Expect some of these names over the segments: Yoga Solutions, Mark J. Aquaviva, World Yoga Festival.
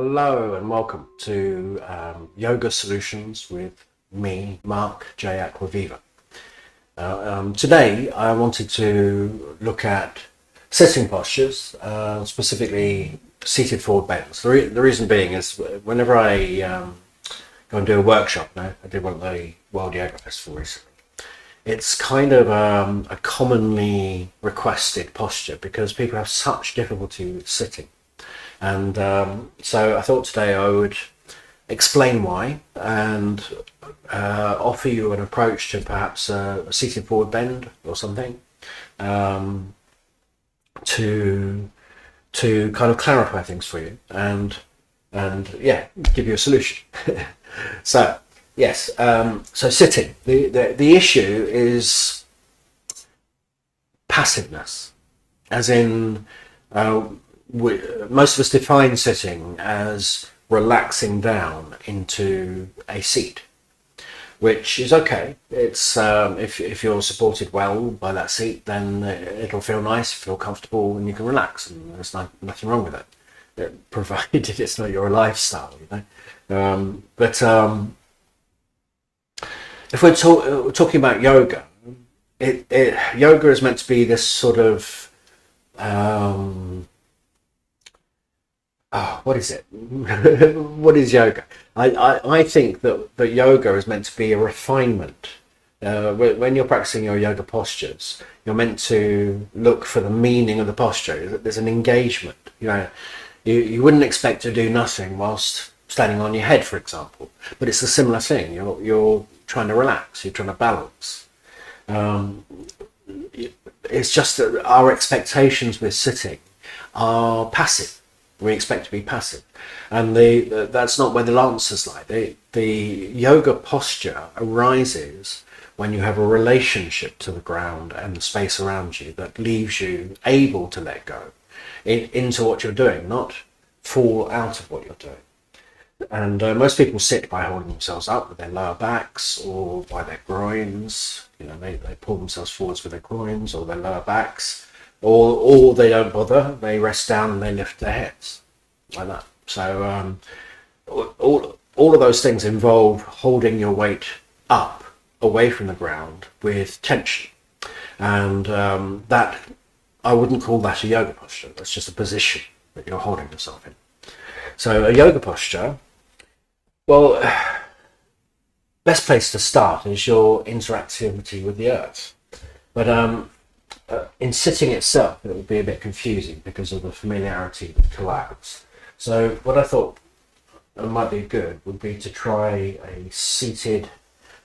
Hello and welcome to Yoga Solutions with me, Mark J. Aquaviva. Today I wanted to look at sitting postures, specifically seated forward bends. The reason being is whenever I go and do a workshop, I did one at the World Yoga Festival recently, it's kind of a commonly requested posture because people have such difficulty with sitting. And so I thought today I would explain why and offer you an approach to perhaps a seated forward bend or something to kind of clarify things for you and yeah, give you a solution. So yes, so sitting, the issue is passiveness, as in most of us define sitting as relaxing down into a seat, which is okay. It's if you're supported well by that seat, then it'll feel nice, feel comfortable, and you can relax, and there's nothing wrong with it, provided it's not your lifestyle, but if we're talking about yoga, yoga is meant to be this sort of what is it? What is yoga? I think that yoga is meant to be a refinement. When you're practicing your yoga postures, you're meant to look for the meaning of the posture. There's an engagement. You wouldn't expect to do nothing whilst standing on your head, for example. But it's a similar thing. You're trying to relax. You're trying to balance. It's just that our expectations with sitting are passive. We expect to be passive, and that's not where the answers lie. The yoga posture arises when you have a relationship to the ground and the space around you that leaves you able to let go into what you're doing, not fall out of what you're doing. And most people sit by holding themselves up with their lower backs or by their groins. They pull themselves forwards with their groins or their lower backs. Or they don't bother, they rest down and they lift their heads, like that. So all of those things involve holding your weight up, away from the ground, with tension. And that, I wouldn't call that a yoga posture, that's just a position that you're holding yourself in. So a yoga posture, well, best place to start is your interactivity with the earth. But in sitting itself, it would be a bit confusing because of the familiarity with collapse. So what I thought might be good would be to try a seated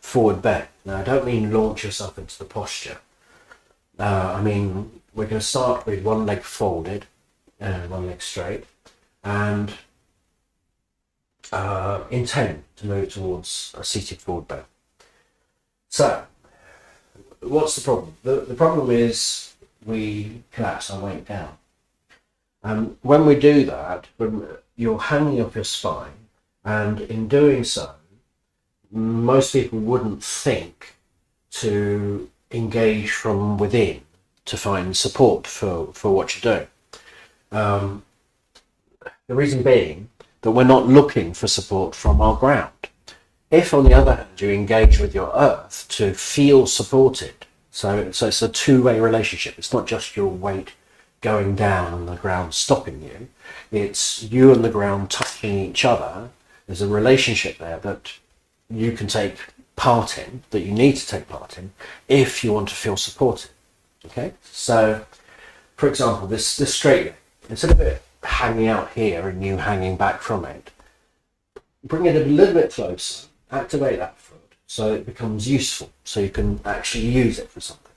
forward bend. Now, I don't mean launch yourself into the posture. I mean, we're going to start with one leg folded and one leg straight, and intend to move towards a seated forward bend. So what's the problem? The problem is we collapse our weight down. When we do that, you're hanging up your spine, and in doing so, most people wouldn't think to engage from within to find support for what you're doing. The reason being that we're not looking for support from our ground. If, on the other hand, you engage with your earth to feel supported, so it's a two-way relationship. It's not just your weight going down and the ground stopping you. It's you and the ground touching each other. There's a relationship there that you can take part in, that you need to take part in, if you want to feel supported. Okay? So, for example, this straight leg, instead of it hanging out here and you hanging back from it, bring it a little bit closer. Activate that foot so it becomes useful, so you can actually use it for something.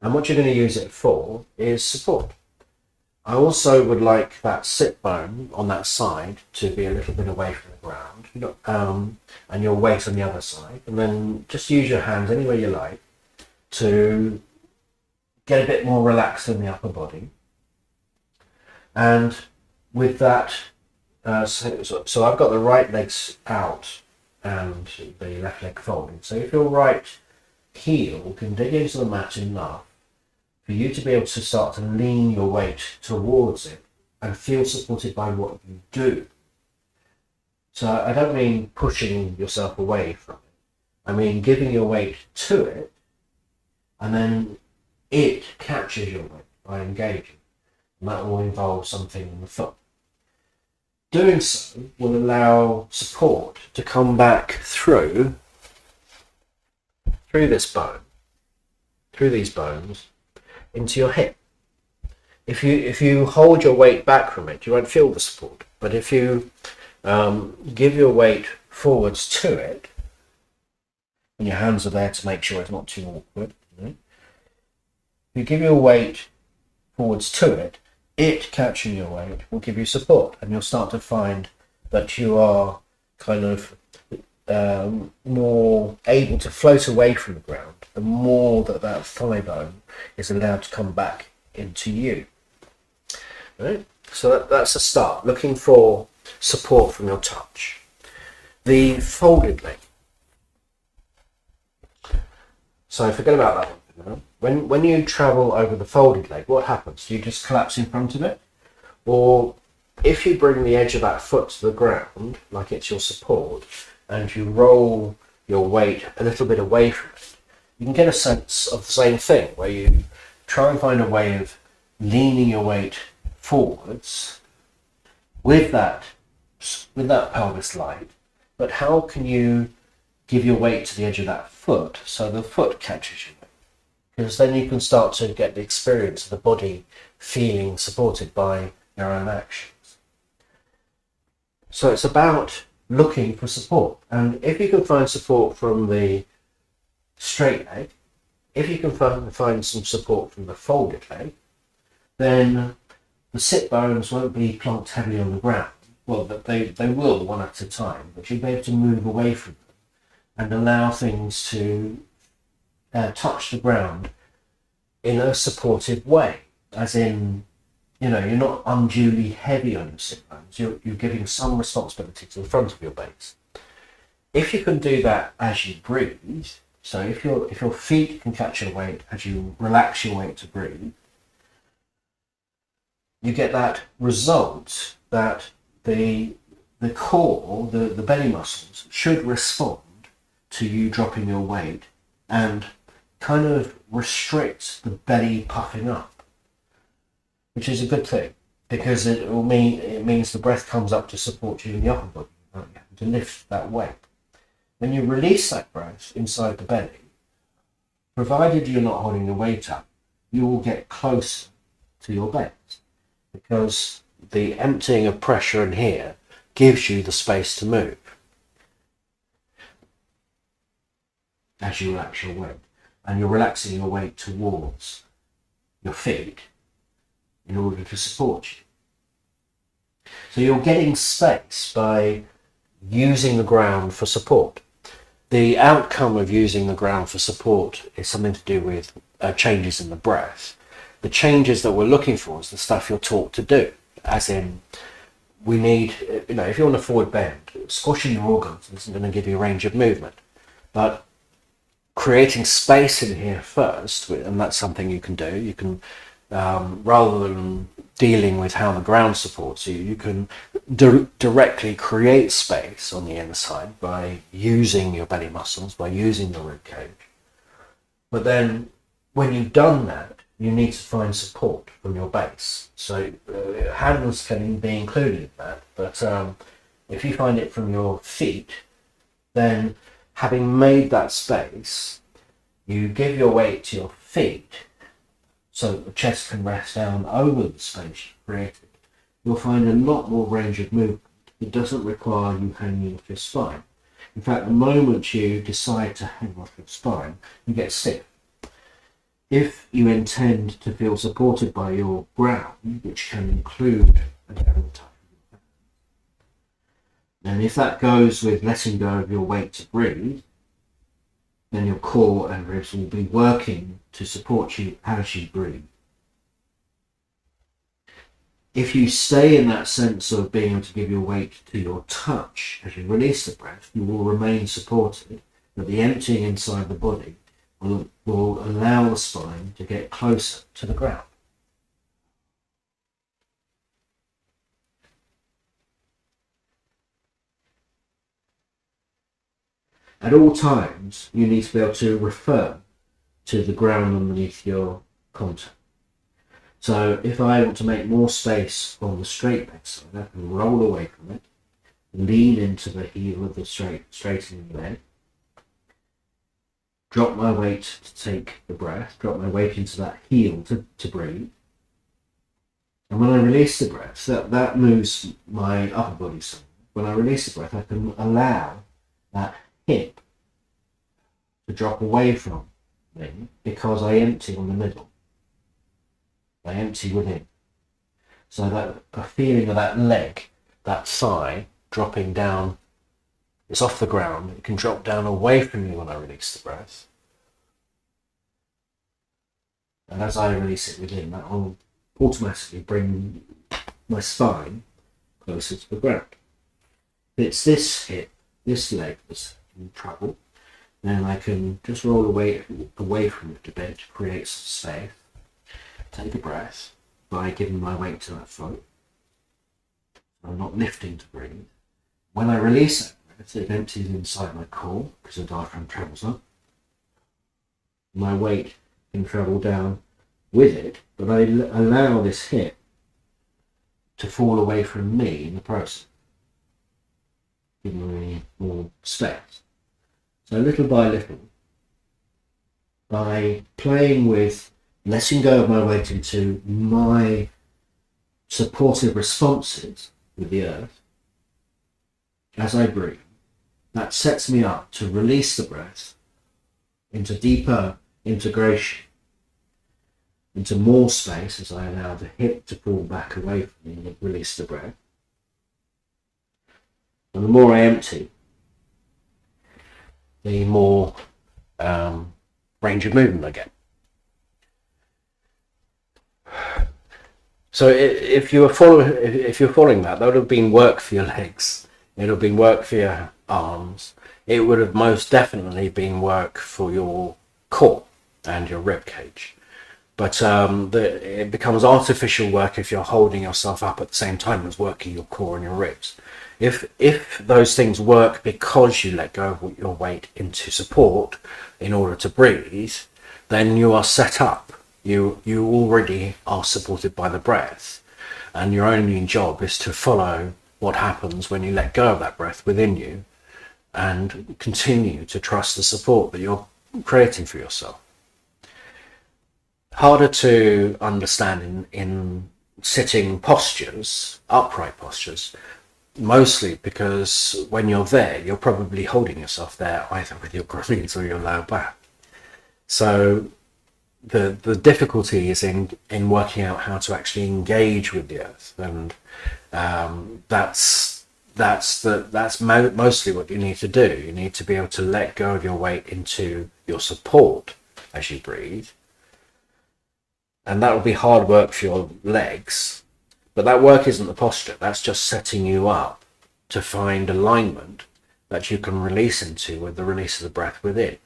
And what you're going to use it for is support. I also would like that sit bone on that side to be a little bit away from the ground, and your weight on the other side. And then just use your hands anywhere you like to get a bit more relaxed in the upper body. And with that, so I've got the right legs out and the left leg folded. So if your right heel can dig into the mat enough for you to be able to start to lean your weight towards it and feel supported by what you do So I don't mean pushing yourself away from it. I mean giving your weight to it, and then it catches your weight by engaging. And that will involve something in the foot. Doing so will allow support to come back through this bone, through these bones, into your hip. If you hold your weight back from it, you won't feel the support. But if you give your weight forwards to it, and your hands are there to make sure it's not too awkward, if you give your weight forwards to it, it catching your weight will give you support, and you'll start to find that you are kind of more able to float away from the ground. The more that that thigh bone is allowed to come back into you, right? So that's a start, looking for support from your touch. The folded leg. So forget about that one. When you travel over the folded leg, what happens? You just collapse in front of it, or if you bring the edge of that foot to the ground, like it's your support, and you roll your weight a little bit away from it, you can get a sense of the same thing, where you try and find a way of leaning your weight forwards with that pelvis line. But how can you give your weight to the edge of that foot so the foot catches you? Because then you can start to get the experience of the body feeling supported by your own actions. So it's about looking for support. And if you can find support from the straight leg, if you can find some support from the folded leg, then the sit bones won't be plonked heavily on the ground. Well, they will, one at a time, but you'll be able to move away from them and allow things to touch the ground in a supportive way, as in, you know, you're not unduly heavy on your sit bones. You're giving some responsibility to the front of your base. If you can do that as you breathe, so if your feet can catch your weight as you relax your weight to breathe, you get that result that the core, the belly muscles, should respond to you dropping your weight and kind of restricts the belly puffing up, which is a good thing, because it means the breath comes up to support you in the upper body, right? You have to lift that weight. When you release that breath inside the belly, provided you're not holding the weight up, you will get closer to your base, because the emptying of pressure in here gives you the space to move as you relax your weight. And you're relaxing your weight towards your feet in order to support you. So you're getting space by using the ground for support. The outcome of using the ground for support is something to do with changes in the breath. The changes that we're looking for is the stuff you're taught to do, as in, we need, you know, if you're on a forward bend, squashing your organs isn't going to give you a range of movement, but creating space in here first, and that's something you can do. You can, rather than dealing with how the ground supports you, you can directly create space on the inside by using your belly muscles, by using the rib cage. But then when you've done that, you need to find support from your base. So hands can be included in that, but if you find it from your feet, then having made that space, you give your weight to your feet so that the chest can rest down over the space you've created. You'll find a lot more range of movement. It doesn't require you hanging off your spine. In fact, the moment you decide to hang off your spine, you get stiff. If you intend to feel supported by your ground, which can include a general type, and if that goes with letting go of your weight to breathe, then your core and ribs will be working to support you as you breathe. If you stay in that sense of being able to give your weight to your touch as you release the breath, you will remain supported, but the emptying inside the body will allow the spine to get closer to the ground. At all times, you need to be able to refer to the ground underneath your contact. So if I want to make more space on the straight backside, I can roll away from it, lean into the heel of the straightening leg, drop my weight to take the breath, drop my weight into that heel to breathe. And when I release the breath, that moves my upper body side. When I release the breath, I can allow that hip to drop away from me because I empty on the middle. I empty within. So that a feeling of that leg, that thigh, dropping down, it's off the ground. It can drop down away from me when I release the breath. And as I release it within, that will automatically bring my spine closer to the ground. If it's this hip, this leg that's in trouble, then I can just roll away from it a bit to create some space. Take a breath by giving my weight to that foot. I'm not lifting to breathe. When I release that breath, it empties inside my core because the diaphragm travels up. My weight can travel down with it, but I allow this hip to fall away from me in the process, giving me more space. So little by little, by playing with letting go of my weight into my supportive responses with the earth as I breathe, that sets me up to release the breath into deeper integration, into more space as I allow the hip to pull back away from me and release the breath. And the more I empty, the more range of movement I get. So if you're following that would have been work for your legs, it would have been work for your arms, it would have most definitely been work for your core and your rib cage. But it becomes artificial work if you're holding yourself up at the same time as working your core and your ribs. If those things work because you let go of your weight into support in order to breathe, then you are set up. You already are supported by the breath, and your only job is to follow what happens when you let go of that breath within you and continue to trust the support that you're creating for yourself. Harder to understand in sitting postures, upright postures, mostly because when you're there, you're probably holding yourself there either with your groins or your lower back. So the difficulty is in working out how to actually engage with the earth, and that's mostly what you need to do. You need to be able to let go of your weight into your support as you breathe, and that will be hard work for your legs, but that work isn't the posture. That's just setting you up to find alignment that you can release into with the release of the breath within,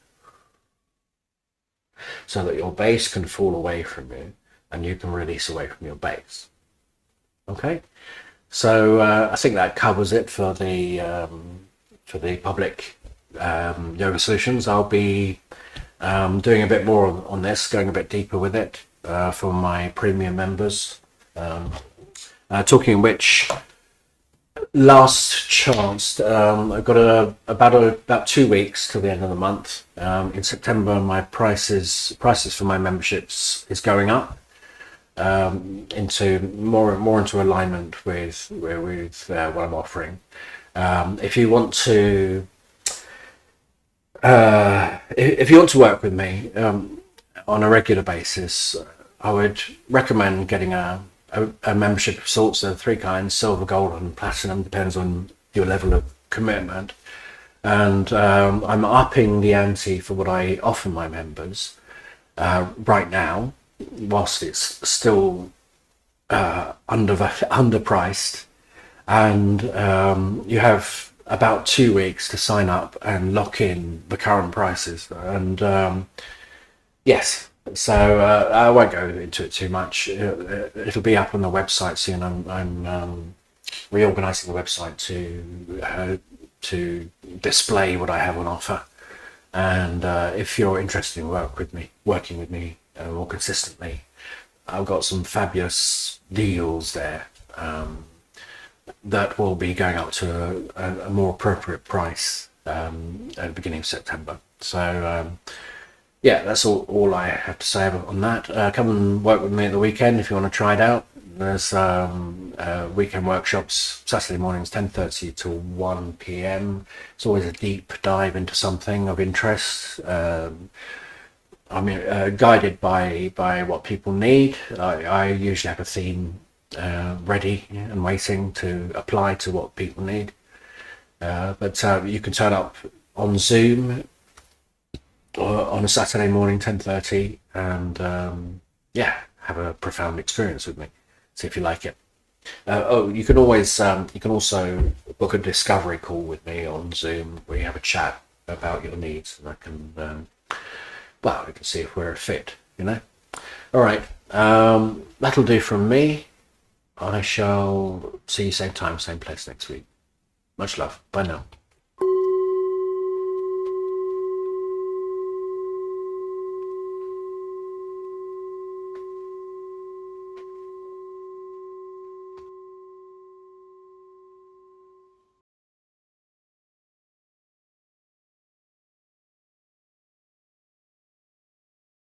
so that your base can fall away from you and you can release away from your base. Okay, so I think that covers it for the public yoga solutions. I'll be doing a bit more on this, going a bit deeper with it for my premium members. Talking of which, last chance, I've got about 2 weeks till the end of the month. In September, my prices for my memberships is going up into more and more into alignment with what I'm offering. If you want to work with me on a regular basis, I would recommend getting a membership of sorts. There are 3 kinds: silver, gold and platinum, depends on your level of commitment. And I'm upping the ante for what I offer my members right now, whilst it's still underpriced. And you have about 2 weeks to sign up and lock in the current prices. And yes, so I won't go into it too much. It'll be up on the website soon. I'm reorganizing the website to display what I have on offer. And if you're interested in working with me more consistently, I've got some fabulous deals there that will be going up to a more appropriate price at the beginning of September. So yeah, that's all I have to say on that. Come and work with me at the weekend if you want to try it out. There's weekend workshops, Saturday mornings 10:30 to 1 p.m. It's always a deep dive into something of interest. I mean, guided by what people need. I usually have a theme ready and waiting to apply to what people need. But you can turn up on Zoom or on a Saturday morning 10:30 and yeah, have a profound experience with me. See if you like it. Oh, you can always you can also book a discovery call with me on Zoom where you have a chat about your needs, and I can well, we can see if we're a fit, you know. All right, that'll do from me. I shall see you same time, same place next week. Much love. Bye now.